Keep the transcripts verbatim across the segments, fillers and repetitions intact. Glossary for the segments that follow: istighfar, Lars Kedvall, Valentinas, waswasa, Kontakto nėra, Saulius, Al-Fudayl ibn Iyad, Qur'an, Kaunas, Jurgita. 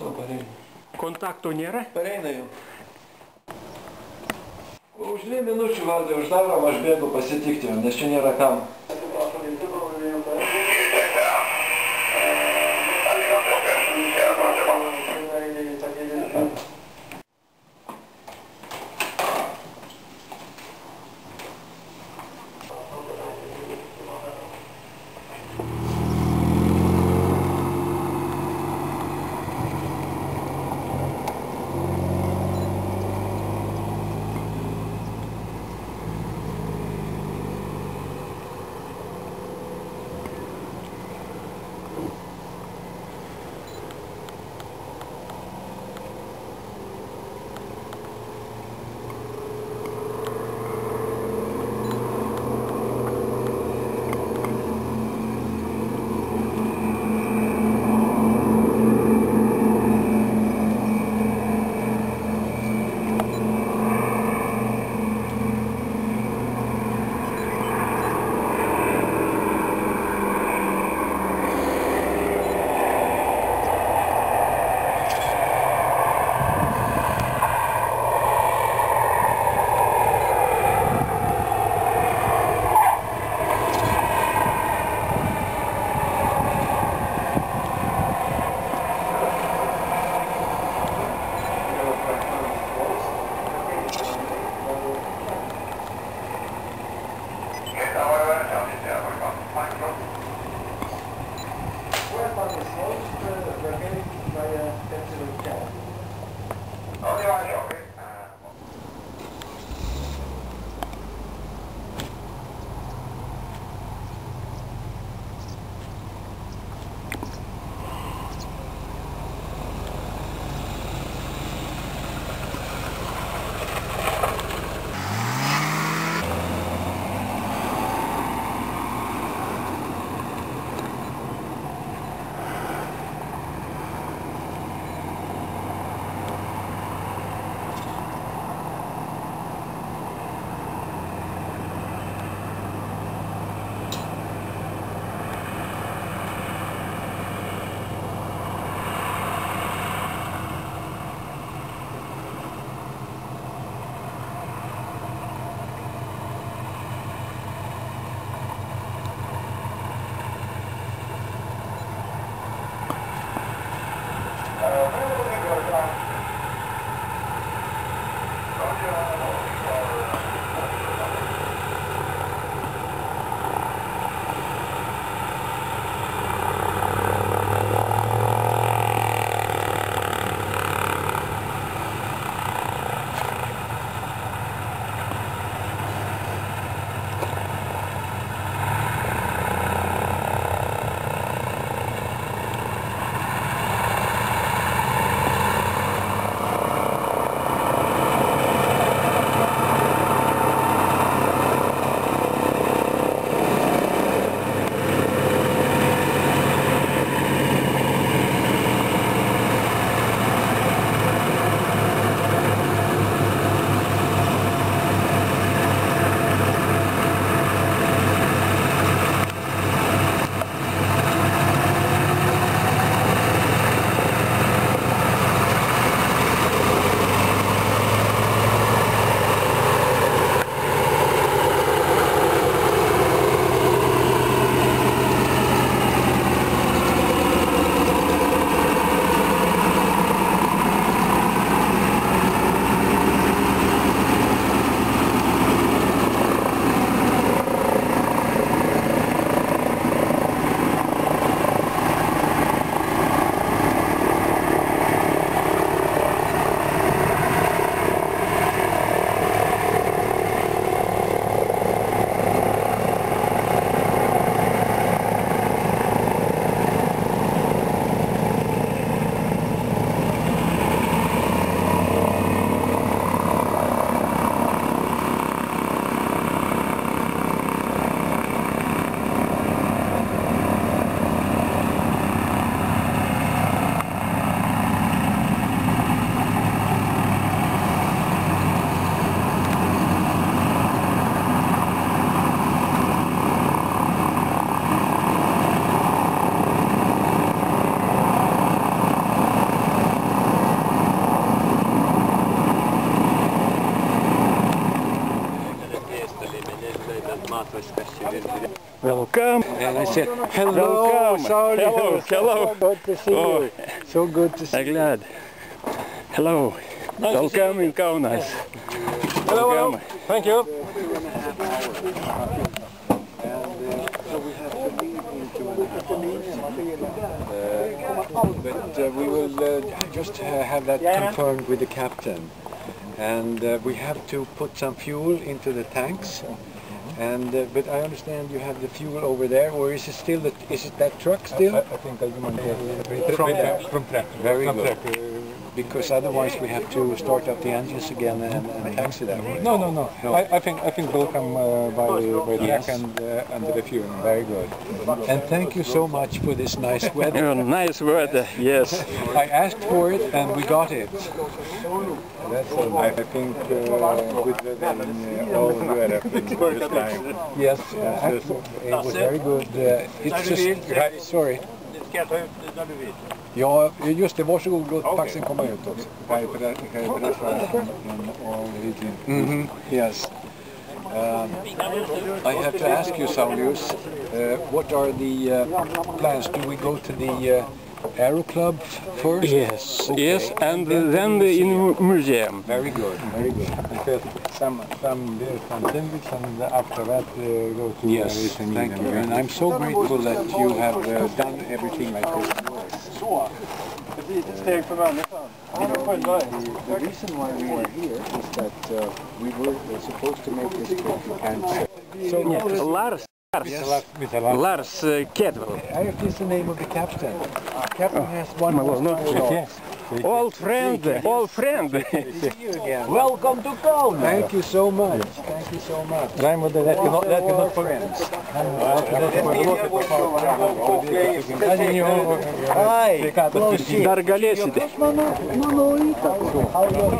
Kontakto pareina. Kontakto nėra? Pareina jau. Už dvi minučių valdai uždarom, aš bėgu pasitikti, nes čia nėra kam. welcome. And I said, hello, welcome. Sorry. Hello, hello. So good to see oh. you. So good to see I'm you. Glad. Hello. Nice welcome in Kaunas. Hello, hello. Thank you. But uh, we will uh, just uh, have that yeah. confirmed with the captain. And uh, we have to put some fuel into the tanks. And uh, but I understand you have the fuel over there, or is it still the, is it that truck still? I, I think I'll from, from, uh, from track. Very from good. Track. Because otherwise we have to start up the engines again and, and taxi that way. No, no, no. no. I, I think I think they'll come uh, by by the yes. and uh, and the fuel. Very good. And thank you so much for this nice weather. Nice weather. Yes. I asked for it and we got it. That's all. I think uh, with the uh, all Europe this time. Yes. Uh, it was very good. Uh, it's just right, sorry. Ja, just det. Varsågod, låt taxen komma ut också. Jag kan berätta om Virgin. Yes. Um, I have to ask you, Saulius, uh, what are the uh, plans? Do we go to the uh, Aero Club first? Yes, okay. Yes, and then, then the museum. In museum. Very good, very good. Because some some there's some things, and after that uh, go to yes, everything. Thank you, and I'm so grateful that you have uh, done everything like this. You know, the, the reason why we are here is that uh, we were supposed to make this book and so yes. Lars. Yes. Lars uh, Kedvall. That is the name of the captain. The captain has one more. Yes. Old friend, old friend. Welcome to Kaunas. Thank you so much. Thank you so much. I'm with that cannot that cannot friends. Hi. Dar galėsite. It was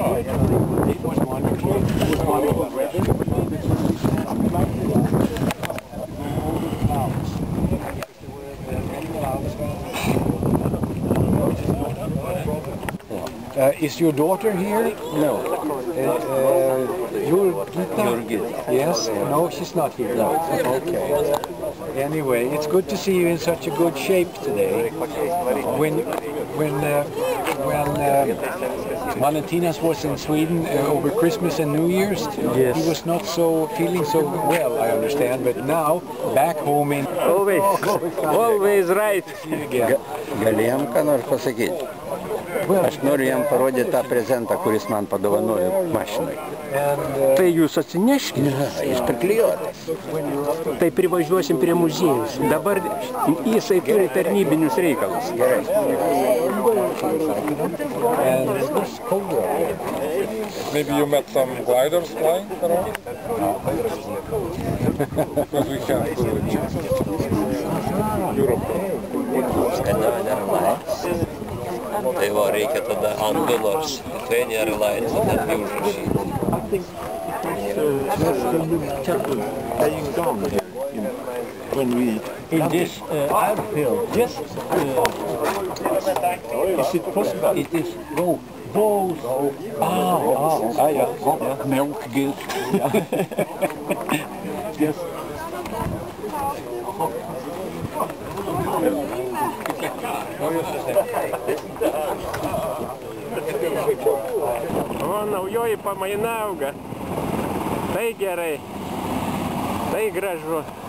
wonderful. It was wonderful. Uh, is your daughter here? No. Uh, uh, Jurgita? Jurgita. Yes? No, she's not here. No. Okay. Anyway, it's good to see you in such a good shape today. When, when, uh, when uh, Valentinas was in Sweden uh, over Christmas and New Year's, yes. he was not so feeling so well, I understand. But now, back home in always, always right. Galėjom ką nors pasakyti. Aš noriu jam parodyti tą prezentą, kuris man padovanojo mašinai. Tai jūs atsineškite. Jis priklijuotas. Tai privažiuosim prie muziejus. Dabar jisai turi tarnybinius reikalus. Gerai. Maybe you met some gliders flying around? Because we can't go to Europe. Tai va, reikia tada on dollars, Lithuania Airlines, tada tai užrašyti. When we in this uh, airfield, yes, uh, is it possible? It is both. Both. Ah, ah, yeah, milk gives. Yes. O, naujoji pamaina auga. Tai gerai. Tai gražu.